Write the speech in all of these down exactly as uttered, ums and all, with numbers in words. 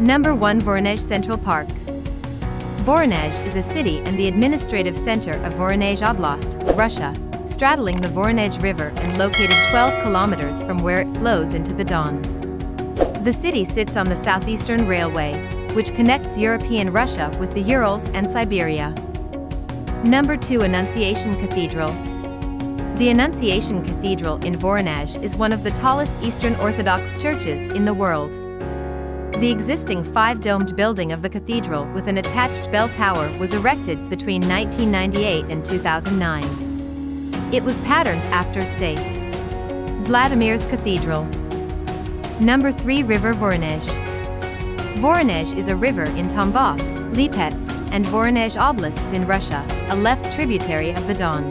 Number one. Voronezh Central Park. Voronezh is a city and the administrative center of Voronezh Oblast, Russia, straddling the Voronezh River and located twelve kilometers from where it flows into the Don. The city sits on the Southeastern Railway, which connects European Russia with the Urals and Siberia. Number two. Annunciation Cathedral. The Annunciation Cathedral in Voronezh is one of the tallest Eastern Orthodox churches in the world. The existing five-domed building of the cathedral with an attached bell tower was erected between nineteen ninety-eight and two thousand nine. It was patterned after Saint Vladimir's Cathedral. Number three. River Voronezh. Voronezh is a river in Tambov, Lipetsk, and Voronezh Oblasts in Russia, a left tributary of the Don.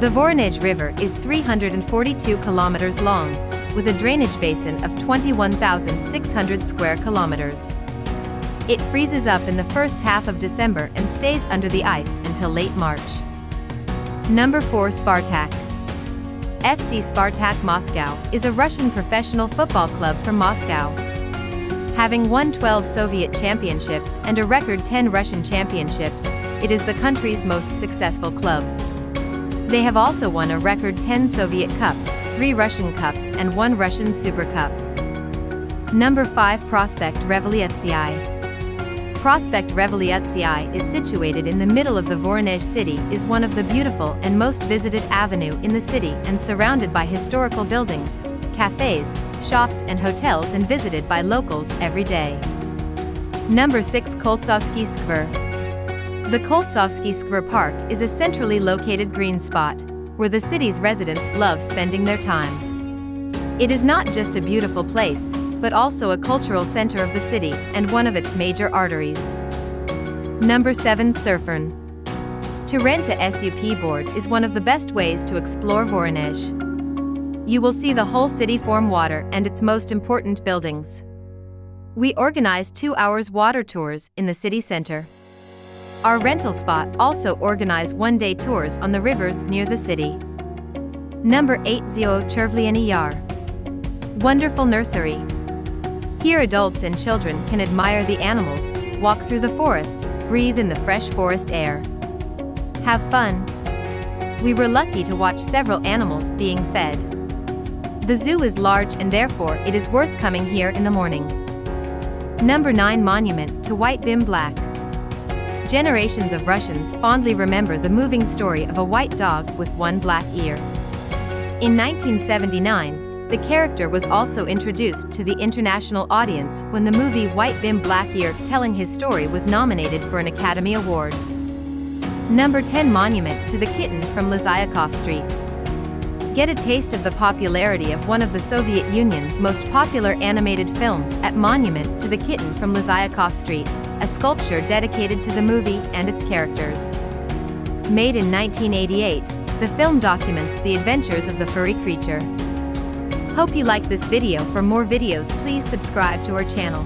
The Voronezh River is three hundred forty-two kilometers long, with a drainage basin of twenty-one thousand six hundred square kilometers. It freezes up in the first half of December and stays under the ice until late March. Number four. Spartak. F C Spartak Moscow is a Russian professional football club from Moscow. Having won twelve Soviet championships and a record ten Russian championships, it is the country's most successful club. They have also won a record ten Soviet Cups, three Russian Cups and one Russian Super Cup. Number five. Prospect Revolyutsii. Prospect Revolyutsii is situated in the middle of the Voronezh city, is one of the beautiful and most visited avenue in the city and surrounded by historical buildings, cafes, shops and hotels and visited by locals every day. Number six. Koltsovsky Square. The Koltsovsky Square Park is a centrally located green spot, where the city's residents love spending their time. It is not just a beautiful place, but also a cultural center of the city and one of its major arteries. Number seven. Surfern. To rent a S U P board is one of the best ways to explore Voronezh. You will see the whole city form water and its most important buildings. We organized two hours water tours in the city center. Our rental spot also organize one-day tours on the rivers near the city. Number eight. Chervliani Yar. Wonderful nursery. Here adults and children can admire the animals, walk through the forest, breathe in the fresh forest air. Have fun. We were lucky to watch several animals being fed. The zoo is large and therefore it is worth coming here in the morning. Number nine. Monument to White Bim Black. Generations of Russians fondly remember the moving story of a white dog with one black ear. In nineteen seventy-nine, the character was also introduced to the international audience when the movie White Bim Black Ear Telling His Story was nominated for an Academy Award. Number ten. Monument to the Kitten from Lizyukov Street. Get a taste of the popularity of one of the Soviet Union's most popular animated films at Monument to the Kitten from Lizyukov Street, a sculpture dedicated to the movie and its characters. Made in nineteen eighty-eight, the film documents the adventures of the furry creature. Hope you like this video. For more videos, please subscribe to our channel.